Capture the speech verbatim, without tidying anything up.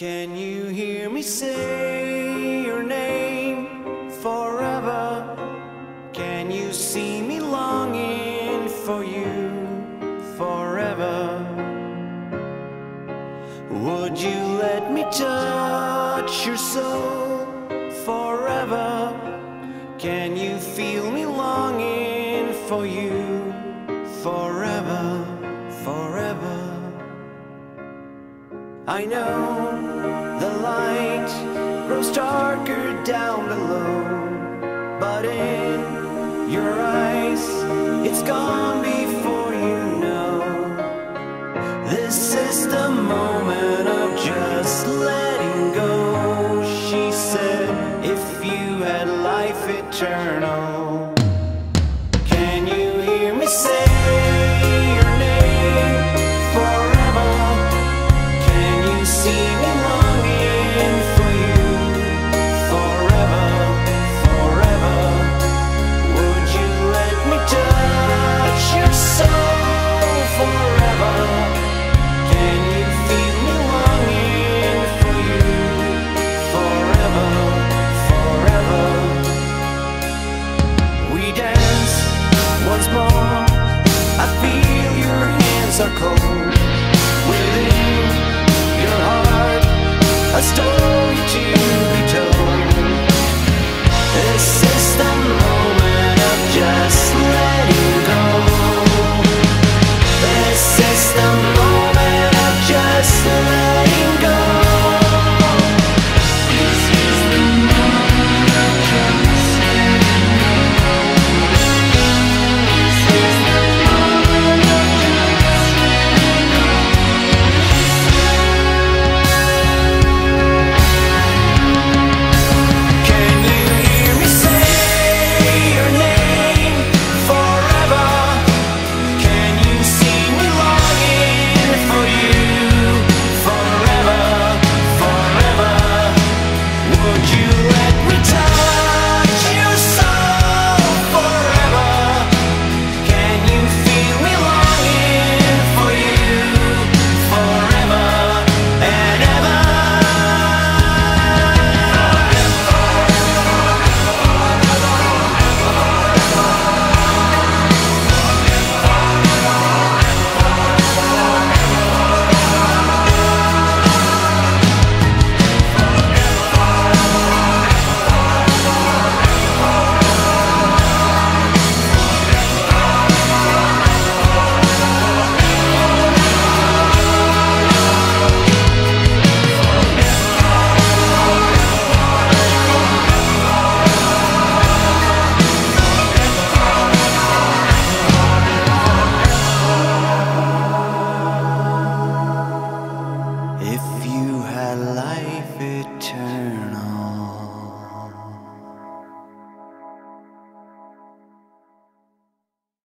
Can you hear me say your name forever? Can you see me longing for you forever? Would you let me touch your soul forever? Can you feel me longing for you forever, forever? I know the light grows darker down below, but in your eyes it's gone before you know. This is the moment of just letting